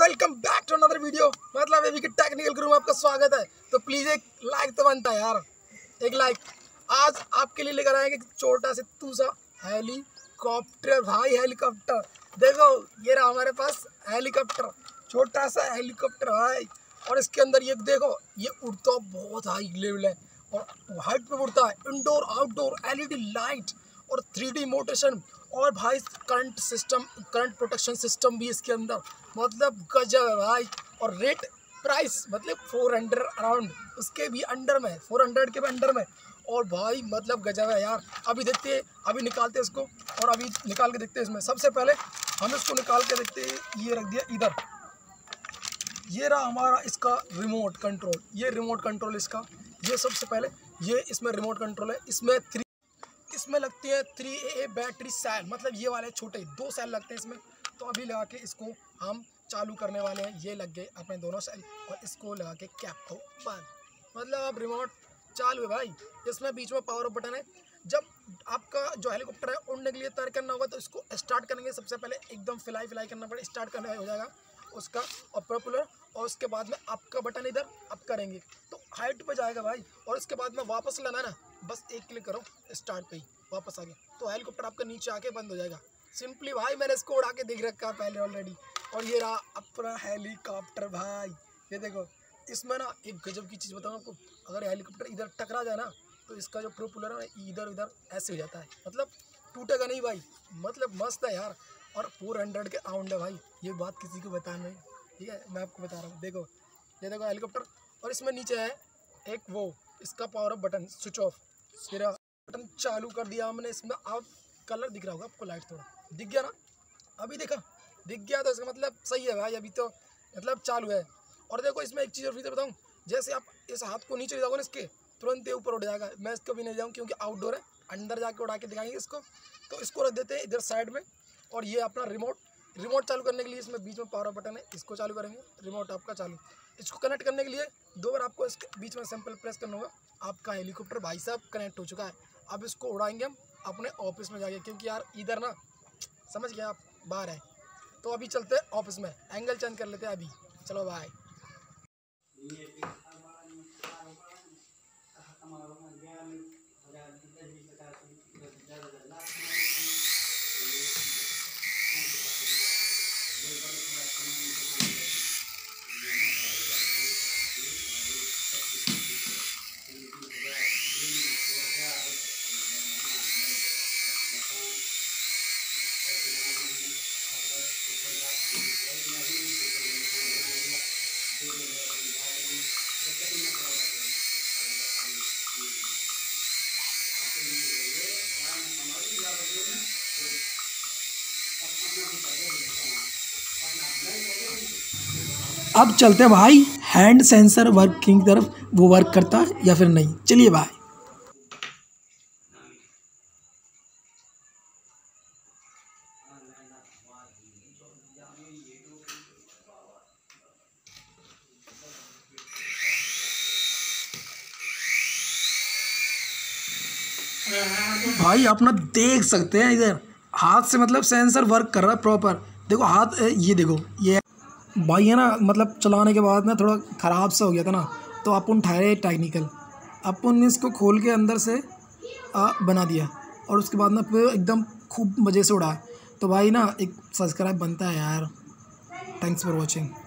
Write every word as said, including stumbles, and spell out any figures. Welcome back to another video. मतलब एवी के technical गुरु में आपका स्वागत है। तो प्लीज़ एक लाइक तो बनता है यार, एक लाइक। आज आपके लिए लेकर आएंगे छोटा से तूसा हेलीकॉप्टर। भाई हेलीकॉप्टर देखो, ये रहा हमारे पास हेलीकॉप्टर, छोटा सा हेलीकॉप्टर है। और इसके अंदर ये देखो, ये उड़ता बहुत हाई लेवल है और हाइट पर उड़ता है। इनडोर आउटडोर एलईडी लाइट और थ्री डी मोटेशन और भाई current system, current protection system भी इसके अंदर, मतलब गजब है भाई। और रेट प्राइस मतलब चार सौ अराउंड, उसके भी अंडर में, चार सौ के भी अंडर में। और भाई मतलब गजब है यार। अभी देखते हैं, अभी निकालते हैं इसको और अभी निकाल के देखते हैं। इसमें सबसे पहले हम इसको निकाल के देखते हैं। ये रख दिया इधर, ये रहा हमारा इसका रिमोट कंट्रोल। ये रिमोट कंट्रोल इसका, ये सबसे पहले ये इसमें रिमोट कंट्रोल है। इसमें थ्री इसमें लगती है थ्री ए बैटरी सेल, मतलब ये वाले छोटे दो सेल लगते हैं इसमें। तो अभी लगा के इसको हम चालू करने वाले हैं। ये लग गए अपने दोनों सेल और इसको लगा के कैप को बंद, मतलब अब रिमोट चालू है भाई। इसमें बीच में पावर ऑफ बटन है। जब आपका जो हेलीकॉप्टर है उड़ने के लिए तैयार करना होगा तो इसको स्टार्ट करेंगे। सबसे पहले एकदम फिलाई फिलाई करना पड़े, स्टार्ट करना हो जाएगा उसका और प्रोपेलर, और उसके बाद में आपका बटन इधर आप करेंगे तो हाइट पर जाएगा भाई। और उसके बाद में वापस लाना ना, बस एक क्लिक करो स्टार्ट पे ही, वापस आ गया तो हेलीकॉप्टर आपका नीचे आके बंद हो जाएगा सिंपली। भाई मैंने इसको उड़ा के देख रखा है पहले ऑलरेडी। और ये रहा अपना हेलीकॉप्टर भाई, ये देखो। इसमें ना एक गजब की चीज़ बताऊँ आपको, अगर हेलीकॉप्टर इधर टकरा जाए ना तो इसका जो प्रोपेलर है इधर उधर ऐसे हो जाता है, मतलब टूटेगा नहीं भाई, मतलब मस्त है यार। और फोर हंड्रेड के राउंड है भाई, ये बात किसी को बताना है, ठीक है, मैं आपको बता रहा हूँ। देखो ये देखो हेलीकॉप्टर, और इसमें नीचे है एक वो इसका power off button switch off. फिर बटन चालू कर दिया हमने। इसमें अब कलर दिख रहा होगा आपको, लाइट थोड़ा दिख गया ना, अभी देखा दिख गया तो इसका मतलब सही है भाई, अभी तो मतलब चालू है। और देखो इसमें एक चीज़ और फीचर बताऊँ, जैसे आप इस हाथ को नीचे जाओगे ना इसके तुरंत ऊपर उड़ जाएगा। मैं इसको भी नहीं जाऊँ क्योंकि आउटडोर है, अंदर जाके उड़ा के दिखाएंगे इसको। तो इसको रख देते हैं इधर साइड में। और ये अपना रिमोट, रिमोट चालू करने के लिए इसमें बीच में पावर बटन है, इसको चालू करेंगे रिमोट आपका चालू। इसको कनेक्ट करने के लिए दो बार आपको इसके बीच में सिंपल प्रेस करना होगा। आपका हेलीकॉप्टर भाई साहब कनेक्ट हो चुका है। अब इसको उड़ाएंगे हम अपने ऑफिस में जाके, क्योंकि यार इधर ना समझ गए आप बाहर है। तो अभी चलते हैं ऑफिस में, एंगल चेंज कर लेते हैं अभी, चलो बाय। अब चलते हैं भाई हैंड सेंसर वर्किंग की तरफ, वो वर्क करता है या फिर नहीं, चलिए भाई। भाई अपना देख सकते हैं इधर हाथ से, मतलब सेंसर वर्क कर रहा है प्रॉपर। देखो हाथ, ये देखो ये भाई है ना, मतलब चलाने के बाद ना थोड़ा ख़राब सा हो गया था ना, तो अपन ठहरे टेक्निकल, अपन ने इसको खोल के अंदर से आ, बना दिया और उसके बाद ना फिर एकदम खूब मज़े से उड़ा। तो भाई ना एक सब्सक्राइब बनता है यार। Thanks for watching.